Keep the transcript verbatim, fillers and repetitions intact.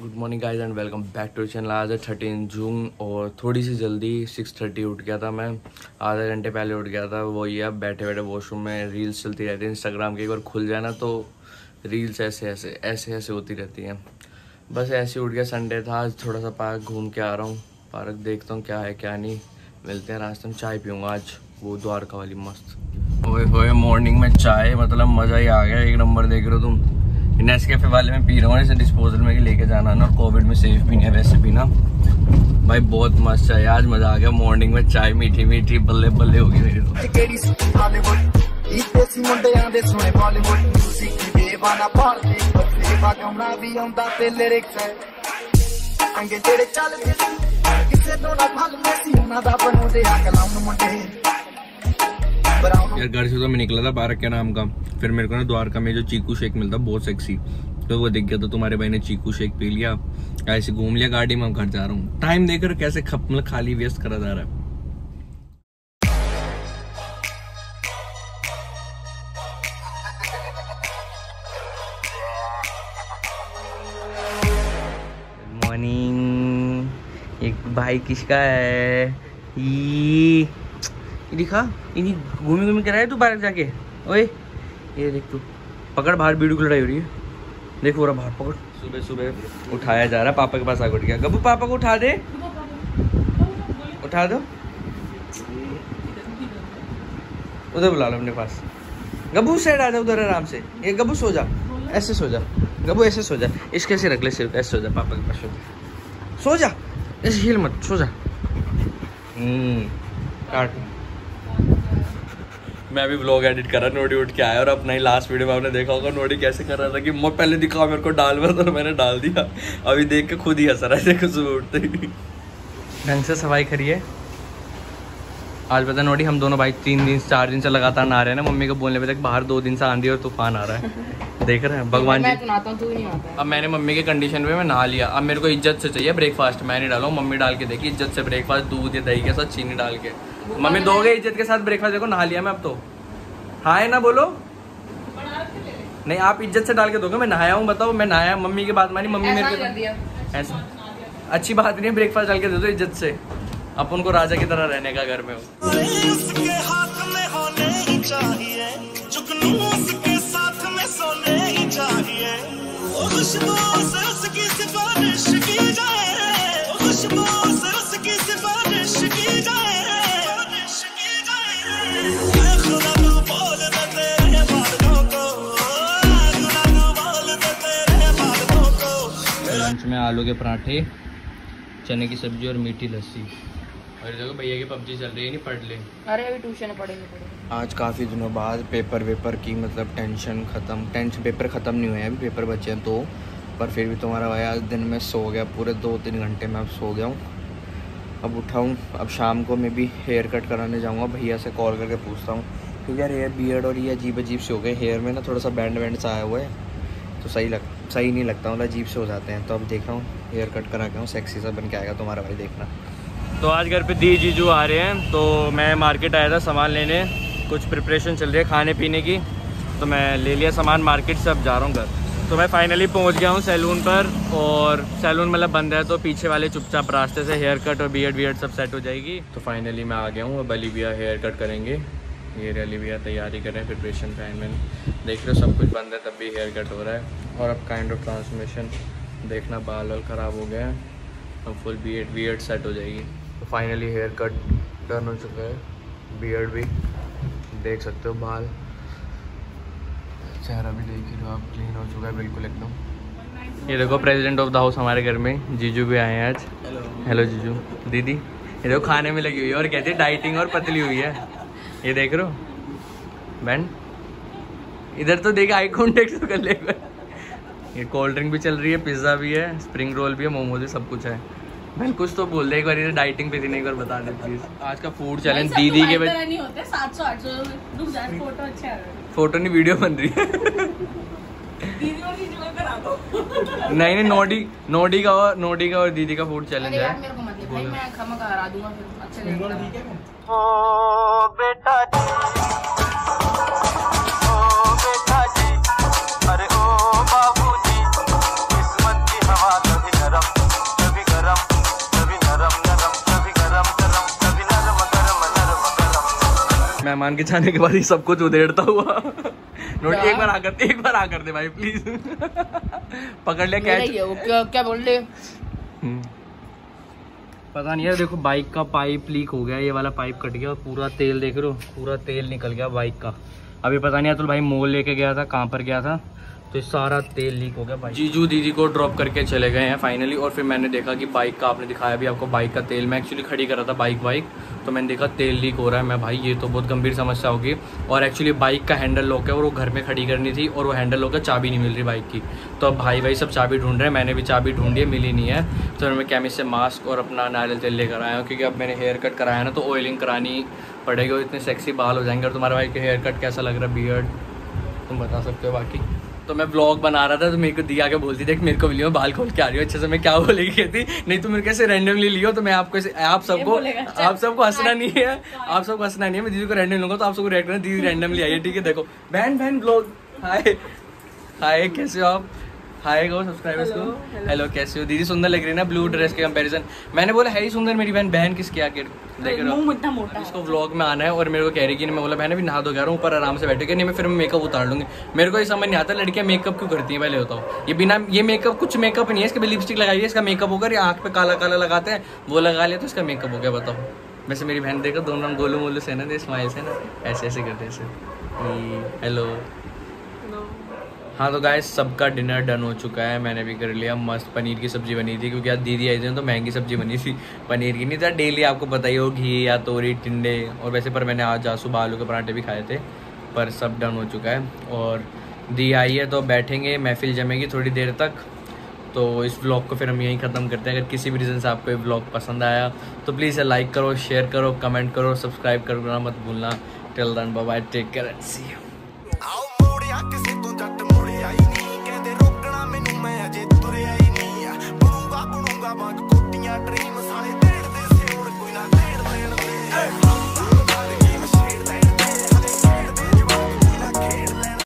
Good morning guys and welcome back to channel. आज है thirteen जून और थोड़ी सी जल्दी सिक्स थर्टी उठ गया था मैं, आधा घंटे पहले उठ गया था। वो ये अब बैठे बैठे वॉशरूम में रील्स चलती रहती है इंस्टाग्राम की, एक बार खुल जाए ना तो रील्स ऐसे ऐसे ऐसे ऐसे होती रहती हैं। बस ऐसे उठ गया, संडे था आज, थोड़ा सा पार्क घूम के आ रहा हूँ। पार्क देखता हूँ क्या है क्या नहीं, मिलते हैं रास्ते में। चाय पीऊँगा आज, वो द्वारका वाली मस्त। ओए होए मॉर्निंग में चाय, मतलब मज़ा ही आ गया, एक नंबर। देख रहे हो तुम, नेस्कैफे वाले में पी रहा हूँ, इसे डिस्पोजल में लेके जाना ना, और कोविड में सेफ भी नहीं है वैसे पीना। भाई बहुत मस्त चाय, आज मजा आ गया। मॉर्निंग में चाय मीठी मीठी, बल्ले बल्ले होगी मेरी तो। यार घर से तो मैं निकला था पार्क के नाम का, फिर मेरे को ना द्वारका में जो चीकू शेक मिलता बहुत सेक्सी, तो वो दिख गया। तो तुम्हारे भाई ने चीकू शेक पी लिया, ऐसे घूम लिया गाड़ी में, घर जा रहा हूँ। टाइम देकर कैसे खप मतलब खाली व्यस्त करा जा रहा है। Good morning. एक भाई किसका है ये दिखा, इन्हीं घूमी घूमी कराया तू बाहर जाके। ओए ये देख तू, पकड़ बाहर वीडियो की लड़ाई हो रही है, देखो रहा बाहर पकड़। सुबह सुबह उठाया जा रहा, पापा के पास आकर उठ गया। गब्बू पापा को उठा दे, उठा दो, उधर बुला लो अपने पास। गब्बू साइड आ जा, उधर आराम से। ये गब्बू सो जा, ऐसे सो जा गब्बू, ऐसे सो जा, इसके ऐसे रख ले सिर्फ, ऐसे सो जा पापा के पास, सो जा सो जा, ऐसे हिल मत, सो जा। हम्म मैं अभी व्लॉग एडिट कर रहा, नोडी उठ के आया, और अपना ही लास्ट वीडियो में आपने देखा होगा नोडी कैसे कर रहा था कि मैं पहले दिखाओ मेरे को डाल रहा था, तो मैंने डाल दिया। अभी देख के खुद ही हंस रहा है, देखो सुबह उठते ही। ढंग से सफाई करिए। आज पता नोडी हम दोनों भाई तीन दिन चार दिन से लगातार ना आ रहे हैं ना, मम्मी को बोलने पे तक बाहर दो दिन से आंधी और तूफान आ रहा है। देख रहे हैं भगवान जी, अब मैंने मम्मी के कंडीशन पे मैं नहा लिया, अब मेरे को इज्जत से चाहिए ब्रेकफास्ट। मैं नहीं डालूँ, मम्मी डाल के देखी इज्जत से ब्रेकफास्ट, दूध या दही के साथ चीनी डाल के। मम्मी दोगे इज्जत के साथ ब्रेकफास्ट, देखो नहा लिया मैं, अब तो हाँ है ना बोलो। नहीं आप इज्जत से डाल के दोगे, मैं नहाया हूँ बताओ, मैं नहाया, मम्मी की बात मानी, मम्मी मेरे को ऐसा अच्छी बात नहीं है, ब्रेकफास्ट डाल के दे दो इज्जत से। अब उनको राजा की तरह रहने का घर में हो। लंच में आलू के पराठे, चने की सब्जी और मीठी लस्सी। और देखो भैया की पबजी चल रही है, नहीं पढ़ ले, अरे अभी ट्यूशन पढ़ेंगे। आज काफ़ी दिनों बाद पेपर वेपर की मतलब टेंशन ख़त्म, टेंशन पेपर ख़त्म नहीं हुए हैं, अभी पेपर बचे हैं दो, पर फिर भी तुम्हारा भाई आज दिन में सो गया, पूरे दो तीन घंटे में अब सो गया हूँ। अब उठाऊँ, अब शाम को मैं भी हेयर कट कराने जाऊँगा, भैया से कॉल करके पूछता हूँ, क्योंकि यार हेयर बियर्ड और ये अजीब अजीब से हो गए, हेयर में ना थोड़ा सा बैंड वैंड सा आया हुआ है, तो सही लग सही नहीं लगता, मतलब अजीब से हो जाते हैं। तो अब देख रहा हूँ हेयर कट करा के, हूँ सेक्सी सा बन के आएगा तुम्हारा भाई, देखना। तो आज घर पे दी जीजू आ रहे हैं, तो मैं मार्केट आया था सामान लेने, कुछ प्रिपरेशन चल रही है खाने पीने की, तो मैं ले लिया सामान मार्केट से, अब जा रहा हूँ घर। तो मैं फाइनली पहुँच गया हूँ सैलून पर, और सैलून मतलब बंद है, तो पीछे वाले चुपचाप रास्ते से हेयर कट और बियर्ड बियर्ड सब सेट हो जाएगी। तो फाइनली मैं आ गया हूँ, अब अली भैया हेयर कट करेंगे, ये रैली भैया तैयारी कर रहे हैं, प्रिपरेशन फैन में देख रहे हो, सब कुछ बंद है तब भी हेयर कट हो रहा है। और अब काइंड ऑफ ट्रांसफॉर्मेशन देखना, बाल वाल ख़राब हो गए हैं, अब फुल बीयर्ड बीयर्ड सेट हो जाएगी। तो फाइनली हेयर कट डन हो चुका है, बीयर्ड भी देख सकते हो, बाल चेहरा भी देख रहे हो आप, क्लीन हो चुका है बिल्कुल एकदम। ये देखो प्रेजिडेंट ऑफ द हाउस हमारे घर में, जीजू भी आए हैं आज। हेलो जीजू दीदी, ये देखो खाने में लगी हुई है, और कहती है डाइटिंग और पतली हुई है, ये देख रहे हो बहन, इधर तो देख, आई कॉन्टेक्ट तो कर ले। ये कोल्ड ड्रिंक भी चल रही है, पिज्ज़ा भी है, स्प्रिंग रोल भी है, मोमोज भी, सब कुछ है। बहन कुछ तो बोल दे एक बार, इधर डाइटिंग पे नहीं, एक बार बता दे प्लीज़। आज का फूड चैलेंज दीदी के बच्चे सात सौ आठ सौ फोटो नहीं, वीडियो बन रही है। नहीं नहीं नोडी नोडी का और नोडी का और दीदी का फूड चैलेंज है। भाई मैं खमक हरा दूंगा फिर, अच्छा लगेगा। ओ बेटा जी, ओ बेटा जी, अरे ओ बाबूजी, किस्मत की हवा तो मेहमान के जाने के बाद ये सब कुछ उधेड़ता हुआ नोट एक बार आकर एक बार आकर दे भाई प्लीज पकड़ ले कैच। क्या क्या बोल रहे पता नहीं यार। देखो बाइक का पाइप लीक हो गया, ये वाला पाइप कट गया और पूरा तेल देख रहे हो, पूरा तेल निकल गया बाइक का। अभी पता नहीं अतुल भाई मोल लेके गया था, कहाँ पर गया था, तो सारा तेल लीक हो गया बाइक। जीजू दीदी को ड्रॉप करके चले गए हैं फाइनली। और फिर मैंने देखा कि बाइक का, आपने दिखाया अभी आपको बाइक का तेल, मैं एक्चुअली खड़ी कर रहा था बाइक वाइक, तो मैंने देखा तेल लीक हो रहा है। मैं भाई ये तो बहुत गंभीर समस्या होगी। और एक्चुअली बाइक का हैंडल लॉक है और वो घर में खड़ी करनी थी और वो हैंडल लॉक है, चाबी नहीं मिल रही बाइक की। तो अब भाई भाई सब चाबी ढूंढ रहे हैं, मैंने भी चाबी ढूंढी है, मिली नहीं है। तो मैं कैमिस्ट से मास्क और अपना नारियल तेल लेकर आया हूँ, क्योंकि अब मैंने हेयर कट कराया ना तो ऑयलिंग करानी पड़ेगी और इतने सेक्सी बाल हो जाएंगे। और तुम्हारे भाई के हेयर कट कैसा लग रहा है, बियर्ड तुम बता सकते हो। बाकी तो मैं ब्लॉग बना रहा था तो मेरे को दिया के बोलती देख मेरे को मिली हो बाल खोल के आ रही हो अच्छे से। मैं क्या बोलेगी कहती नहीं तुम मेरे कैसे रैंडमली लियो तो मैं आपको आप सबको आप सबको हंसना नहीं है, आप सबको हंसना नहीं है। मैं दीदी को रैंडम लूंगा तो आप सबको रिएक्ट करना, दीदी रैंडमली आई है ठीक है। देखो बहन बहन ब्लॉग, हाय हाय कैसे हो आप, हाय गो सब्सक्राइबर्स को हेलो कैसे हो। दीदी सुंदर लग रही है ना ब्लू ड्रेस के कंपैरिजन। मैंने बोला है ही सुंदर मेरी बहन, बहन किसकी आके देख रहे हो। इसको व्लॉग में आना है और मेरे को कह रही कि मैं बोला बहन अभी नहा धो रहा हूँ ऊपर आराम से बैठे, नहीं मैं फिर मैं मेकअप उतार लूँगी। मेरे को ये समझ नहीं आता लड़कियाँ मेकअप क्यों करती है, पहले बताओ। ये बिना ये मेकअप कुछ मेकअप नहीं है, इसके लिपस्टिक लगाई है इसका मेकअप होगा, ये आँख पे काला काला लगाते हैं वो लगा ले तो इसका मेकअप हो गया बताओ। वैसे मेरी बहन देखो दोनों गोलू मोलू से ना दे स्माइल से ना ऐसे ऐसे करते ऐसे हेलो। हाँ तो गाइस सबका डिनर डन हो चुका है, मैंने भी कर लिया। मस्त पनीर की सब्जी बनी थी, क्योंकि आज दीदी आई थी तो महंगी सब्जी बनी थी पनीर की, नहीं था डेली आपको पता ही हो घी या तोरी टिंडे। और वैसे पर मैंने आज सुबह आलू के पराठे भी खाए थे। पर सब डन हो चुका है और दी आई है तो बैठेंगे, महफिल जमेगी थोड़ी देर तक। तो इस व्लॉग को फिर हम यहीं ख़त्म करते हैं। अगर किसी भी रीज़न से आपको ये व्लॉग पसंद आया तो प्लीज़ लाइक करो, शेयर करो, कमेंट करो, सब्सक्राइब करना मत भूलना। Till then bye bye, take care and see you. Dream